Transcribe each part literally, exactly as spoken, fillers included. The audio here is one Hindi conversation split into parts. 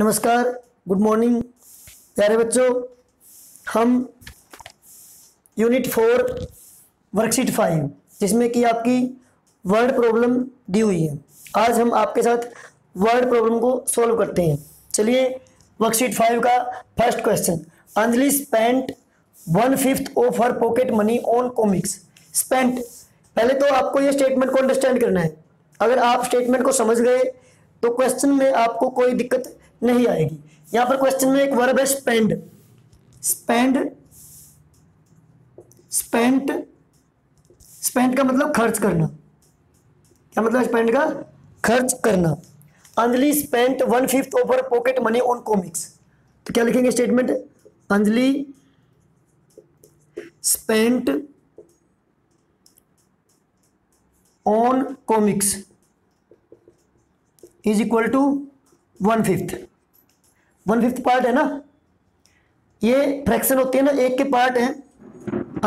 नमस्कार, गुड मॉर्निंग प्यारे बच्चों। हम यूनिट फोर वर्कशीट फाइव जिसमें कि आपकी वर्ड प्रॉब्लम दी हुई है, आज हम आपके साथ वर्ड प्रॉब्लम को सॉल्व करते हैं। चलिए वर्कशीट फाइव का first question, Anjali spent one fifth of her pocket money on comics. Spent, पहले तो आपको ये स्टेटमेंट को अंडरस्टैंड करना है। अगर आप स्टेटमेंट को समझ गए तो क्वेश्चन में आपको कोई दिक्कत नहीं आएगी। यहाँ पर क्वेश्चन में एक वर्ब है स्पेंड, स्पेंड स्पेंट स्पेंड का मतलब खर्च करना। क्या मतलब स्पेंड का? खर्च करना। Anjali spent one fifth of her pocket money on comics, तो क्या लिखेंगे statement? Anjali spent on comics is equal to one fifth. One fifth part है ना, ये फ्रैक्शन होती है ना, एक के पार्ट है।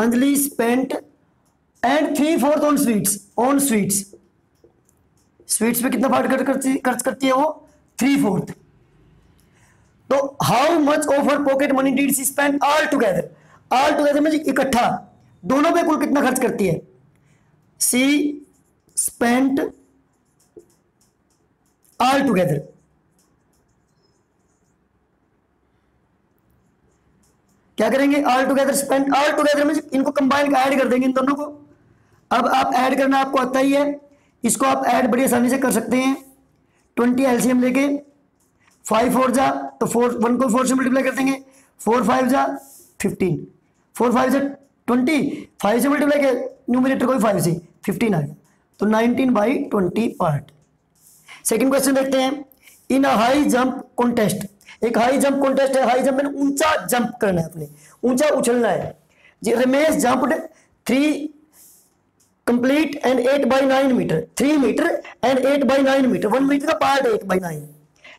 Anjali spent and three fourth on sweets. On sweets, sweets पे कितना पार्ट खर्च करती है वो? Three fourth. तो how much of her pocket money did she spend all together? All together में इकट्ठा, दोनों पे कुल कितना खर्च करती है? She spent all together. क्या करेंगे? All together spend, all together में इनको कंबाइन ऐड कर देंगे इन दोनों को। अब आप ऐड करना आपको आता ही है, इसको आप ऐड बड़ी आसानी से कर सकते हैं। ट्वेंटी एलसीएम लेके, फाइव फोर जा तो फोर, वन को फोर से मल्टीप्लाई कर देंगे, फोर फाइव जा फिफ्टीन, फोर फाइव जा ट्वेंटी, फाइव से मल्टीप्लाई किया न्यूमिनेटर को भी फाइव से, फिफ्टीन आ गया, तो nineteen by twenty part. Second question देखते हैं, in a high jump contest. एक हाई जंप कॉन्टेस्ट है। हाई जंप में ऊंचा जंप करना है, अपने ऊंचा उछलना है। Ramesh jumped three complete and eight by nine metre, three metre and eight by nine metre, one metre का part eight by nine.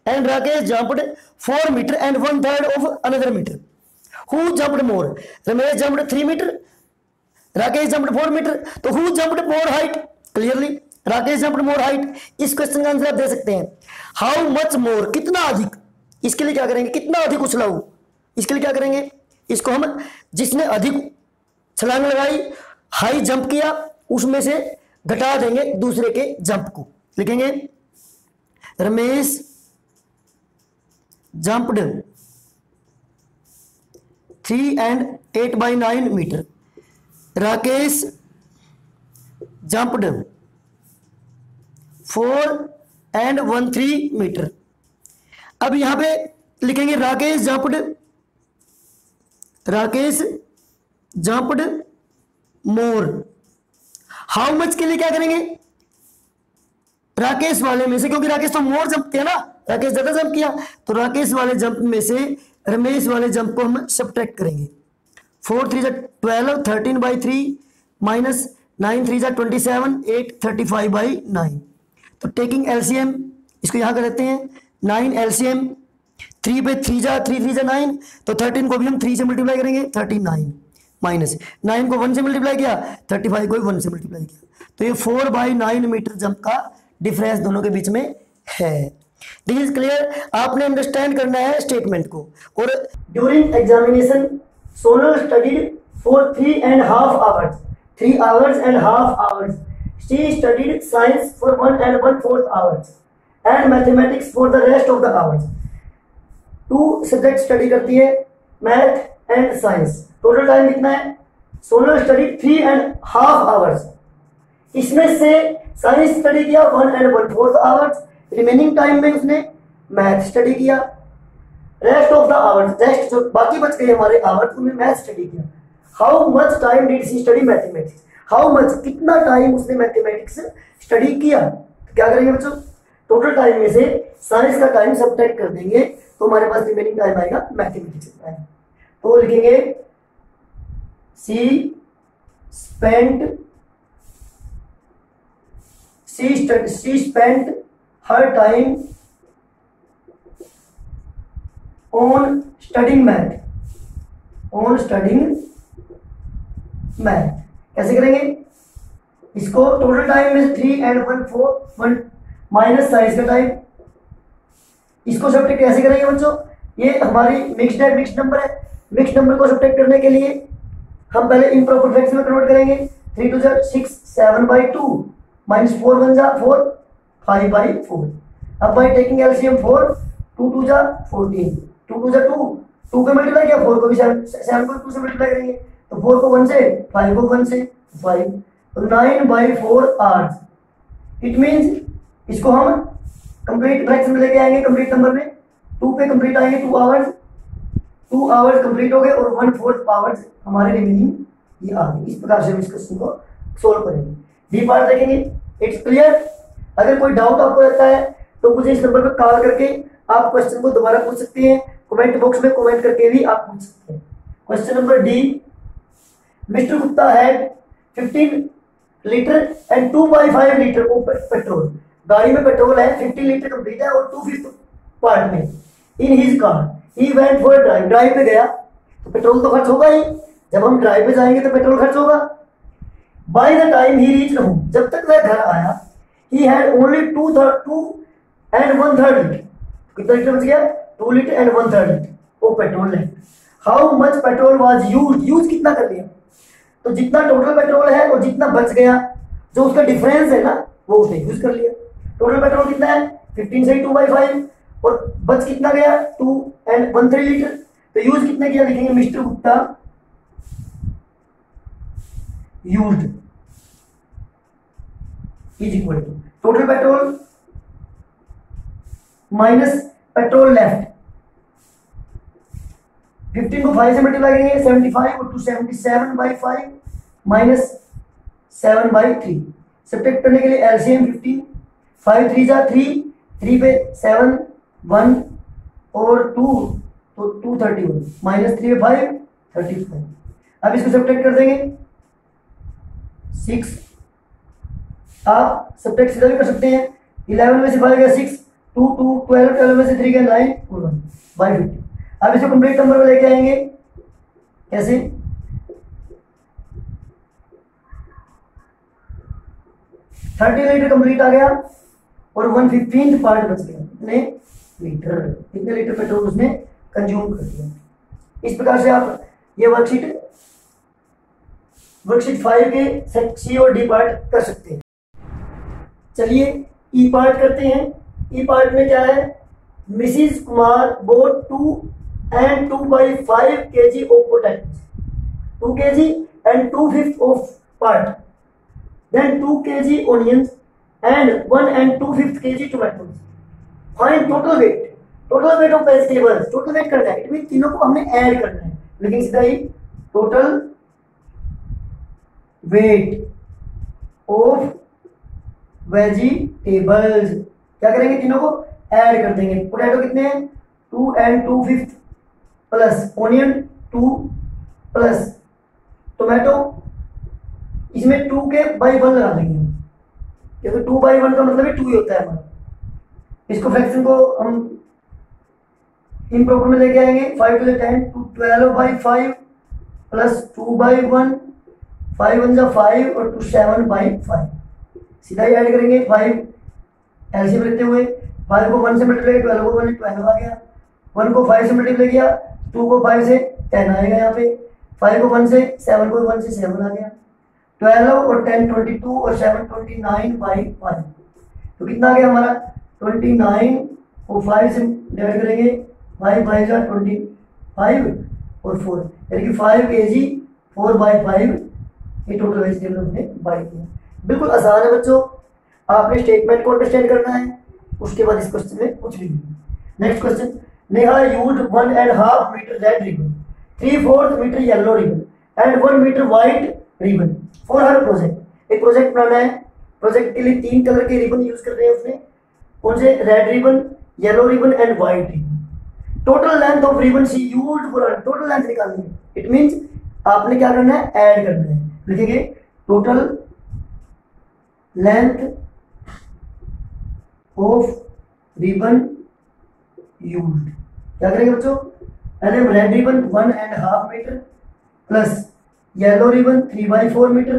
And Rakesh jumped four metre and one third of another metre. Who jumped more? Ramesh jumped three metre, Rakesh jumped four metre, तो who jumped more height? Clearly Rakesh jumped more height. इस क्वेश्चन का आंसर आप दे सकते हैं हाउ मच मोर, कितना अधिक। इसके लिए क्या करेंगे? कितना अधिक उछला हो, इसके लिए क्या करेंगे? इसको हम, जिसने अधिक छलांग लगाई, हाई जंप किया, उसमें से घटा देंगे दूसरे के जंप को। लिखेंगे Ramesh jumped three and eight by nine metre, Rakesh jumped four and one three metre. अब यहां पे लिखेंगे Rakesh jumped, Rakesh jumped more. How much के लिए क्या करेंगे? राकेश वाले में से, क्योंकि राकेश तो मोर जंप किया ना, राकेश ज्यादा जंप किया, तो राकेश वाले जंप में से रमेश वाले जंप को हम सब्ट्रैक्ट करेंगे। फोर थ्री जा twelve, thirteen by three minus nine three जा twenty seven, eight thirty five by nine. तो टेकिंग एलसीएम, इसको यहां कर लेते हैं, नाइन एलसीएम, थ्री पे थ्री जा थ्री, थ्री जा नाइन, तो थर्टीन को भी हम थ्री से मल्टीप्लाई करेंगे, थर्टी नाइन माइनस नाइन को वन से मल्टीप्लाई किया, थर्टी फाइव को भी वन से मल्टीप्लाई किया, तो ये four by nine metre jump का डिफरेंस दोनों के बीच में है। This is clear. आपने अंडरस्टैंड करना है स्टेटमेंट को। और during examination Sonal studied for three and half hours, three hours and half hours. She studied science for one and one fourth hours and mathematics for the rest of the hours. Two subject study करती है, math and science. Total time कितना है? सोलह study three and half hours, इसमें से साइंस स्टडी किया one and one fourth hours, remaining time में उसने मैथ स्टडी किया। Rest of the hours, rest जो बाकी बच गए हमारे आवर्स उनमें मैथ स्टडी किया। How much time did she study mathematics? How much, कितना टाइम उसने मैथमेटिक्स स्टडी किया। क्या करेंगे बच्चों? टोटल टाइम में से साइंस का टाइम सब्ट्रैक्ट कर देंगे, तो हमारे पास रिमेनिंग टाइम आएगा मैथमेटिक्स का। तो लिखेंगे she spent she study she spent her time on studying math, on studying math. कैसे करेंगे इसको? टोटल टाइम में three and one four one minus science का टाइम, इसको सब्ट्रैक्ट कैसे करेंगे बच्चों, ये हमारी मिक्स्ड है, मिक्स्ड नंबर है। मिक्स्ड नंबर को सब्ट्रैक्ट करने के लिए हम पहले इंप्रॉपर फ्रैक्शन में कन्वर्ट करेंगे। थ्री टू जै six, seven by two minus four one जा फोर, फाइव बाई फोर। अब by taking LCM four, two two जा फोर्टीन, टू टू जा टू, टू को मल्टीप्लाई किया फोर को भी, सेवन को टू से मल्टीप्लाई करेंगे तो फोर को वन से, फाइव को वन से फाइव, तो नाइन बाई फोर आर। इट मीन्स इसको हम कंप्लीट फ्रैक्शन में लेके आएंगे, कंप्लीट नंबर में टू पे कंप्लीट आएंगे, two hours, two hours complete हो गए और वन फोर्थ आवर्स हमारे रिमेनिंग ये आ गई। इस प्रकार से हम इस क्वेश्चन को सोल्व करेंगे। डी पार्ट देखेंगे, इट्स क्लियर। अगर कोई डाउट आपको रहता है तो मुझे इस नंबर पर कॉल करके आप क्वेश्चन को दोबारा पूछ सकते हैं, कमेंट बॉक्स में कमेंट करके भी आप पूछ सकते हैं। Question number D, mister Gupta had fifteen litre and two by five litre को पेट्रोल, गाड़ी में पेट्रोल है, फिफ्टीन लीटर कंप्लीट है और टू फिफ्थ पार्ट में। In his car he went for drive, drive पे गया तो पेट्रोल तो खर्च होगा ही, जब हम ड्राइव पे जाएंगे तो पेट्रोल खर्च होगा। By the time he reach home, जब तक वह घर आया, he had only two third two and one third litre, कितना लीटर बच गया, two litre and one third litre वो पेट्रोल है। How much petrol was use, use कितना कर लिया, तो जितना टोटल पेट्रोल है और जितना बच गया जो उसका डिफरेंस है ना वो उसने यूज कर लिया। टोटल पेट्रोल कितना है, फिफ्टीन से टू बाई फाइव और बच कितना गया, two and one three litre, तो यूज कितना किया देखेंगे। Mister Gupta used is equal to total petrol minus petrol left, fifteen को फाइव से मल्टीप्लाई करेंगे सेवेंटी फाइव और two seventy seven by five minus seven by three. Subtract करने के लिए एलसीएम फिफ्टीन, फाइव थ्री जा थ्री, थ्री पे सेवन वन और टू तो two thirty one minus three पे फाइव थर्टी फाइव। अब इसको सब्ट्रैक्ट कर देंगे सिक्स, आप सब्ट्रैक्ट सीधा भी कर सकते हैं, इलेवन में से फाइव गया six, two two twelve, twelve में से थ्री गया नाइन और वन बाई फिफ्टी। अब इसको कंप्लीट नंबर में लेके आएंगे कैसे, थर्टी लीटर कंप्लीट आ गया और वन फिफ्टीन पार्ट बच गया, कितने लीटर, कितने लीटर पेट्रोल उसने कंज्यूम कर दिया। इस प्रकार से आप ये वर्कशीट वर्कशीट फाइव के सेट सी और डी पार्ट कर सकते हैं। चलिए ई पार्ट करते हैं। ई पार्ट में क्या है, Mrs Kumar bought two and two by five K G of potatoes, two K G and two fifth of part, then two kilograms onions and one and two fifth kg tomatoes. Find total weight, total weight of vegetables, total weight करना है, इट मीन तीनों को हमने ऐड करना है, लेकिन सीधा ही total weight of vegetables क्या करेंगे, तीनों को ऐड कर देंगे। पोटैटो कितने हैं, two and two fifth plus onion two plus tomato, इसमें टू के बाई वन लगा देंगे, क्योंकि टू बाई वन का मतलब टू ही होता है हमारा। इसको फ्रैक्शन को हम इंप्रॉपर में लेके आएंगे, five two ten, two twelve by five plus two by one, five one जा फाइव और टू सेवन बाई फाइव, सीधा ही ऐड करेंगे। फाइव एलसीएम लेते हुए, फाइव को वन से मल्टीप्लाई, ट्वेल्व को वन, ट्वेल्व आ गया, वन को फाइव से मल्टीप्लाई किया, टू को फाइव से टेन आएगा, यहाँ पे फाइव को वन से सेवन, को वन से सेवन आ गया, ट्वेल्व और टेन ट्वेंटी टू और seven twenty nine by five, तो कितना आ गया हमारा ट्वेंटी नाइन और फाइव से डिवाइड करेंगे, फाइव बाई जा ट्वेंटी फाइव और फोर, यानी कि five K G four by five ये टोटल वेजिटेबल हमने बाई किया। बिल्कुल आसान है बच्चों, आपने स्टेटमेंट को अंडरस्टैंड करना है, उसके बाद इस क्वेश्चन में कुछ भी नहीं। Next question, Neha use one and half metre red ribbon, three fourth metre yellow ribbon and one metre white ribbon for her project, एक प्रोजेक्ट बनाना है, प्रोजेक्ट के लिए तीन कलर के रिबन यूज कर रहे हैं उसने, कौन से, red ribbon, yellow ribbon and white ribbon. Total length of ribbon she used for, total length निकालनी है, इट मींस आपने क्या करना है, ऐड करना है। लिखेंगे total length of ribbon used, क्या करेंगे बच्चों, पहले red ribbon one and half metre plus yellow ribbon three by four metre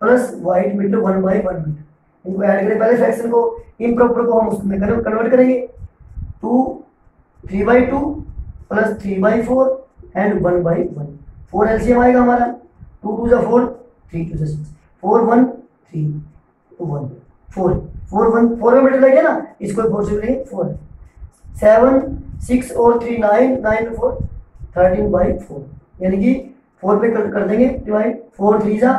plus white metre one by one metre, इनको ऐड करें पहले फ्रैक्शन को, इम्प्रॉपर को हम उसमें कन्वर्ट करेंगे। Two three by two plus three by four and one by one. Four LCM आएगा हमारा, टू टू जा फोर, थ्री टू जा six, four one three one, four four one four में मिनट लगे ना, इसको फोर से मिलेंगे फोर, सेवन सिक्स और three nine, nine four thirteen by four, यानी कि फोर पे कर, कर देंगे डिवाइड, फोर थ्री जा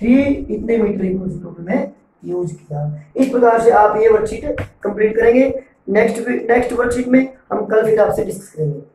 थ्री, इतने मीटर इक्वल टू में यूज किया। इस प्रकार से आप ये वर्कशीट कंप्लीट करेंगे। नेक्स्ट नेक्स्ट वर्कशीट में हम कल फिर आपसे डिस्कस करेंगे।